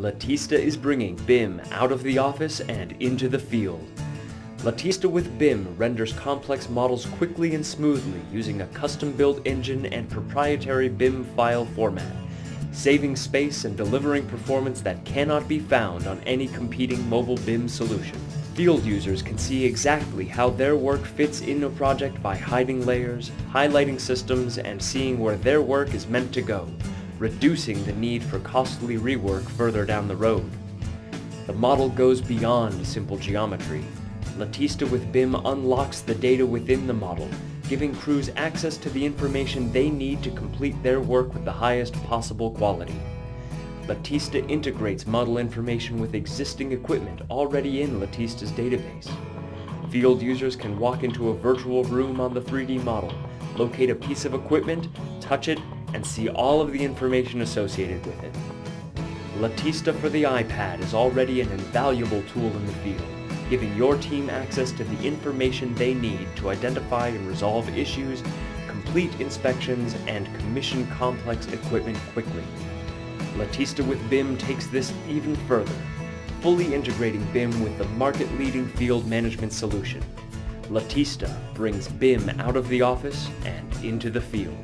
Latista is bringing BIM out of the office and into the field. Latista with BIM renders complex models quickly and smoothly using a custom-built engine and proprietary BIM file format, saving space and delivering performance that cannot be found on any competing mobile BIM solution. Field users can see exactly how their work fits in a project by hiding layers, highlighting systems, and seeing where their work is meant to go, reducing the need for costly rework further down the road. The model goes beyond simple geometry. Latista with BIM unlocks the data within the model, giving crews access to the information they need to complete their work with the highest possible quality. Latista integrates model information with existing equipment already in Latista's database. Field users can walk into a virtual room on the 3D model, locate a piece of equipment, touch it, and see all of the information associated with it. Latista for the iPad is already an invaluable tool in the field, giving your team access to the information they need to identify and resolve issues, complete inspections, and commission complex equipment quickly. Latista with BIM takes this even further, fully integrating BIM with the market-leading field management solution. Latista brings BIM out of the office and into the field.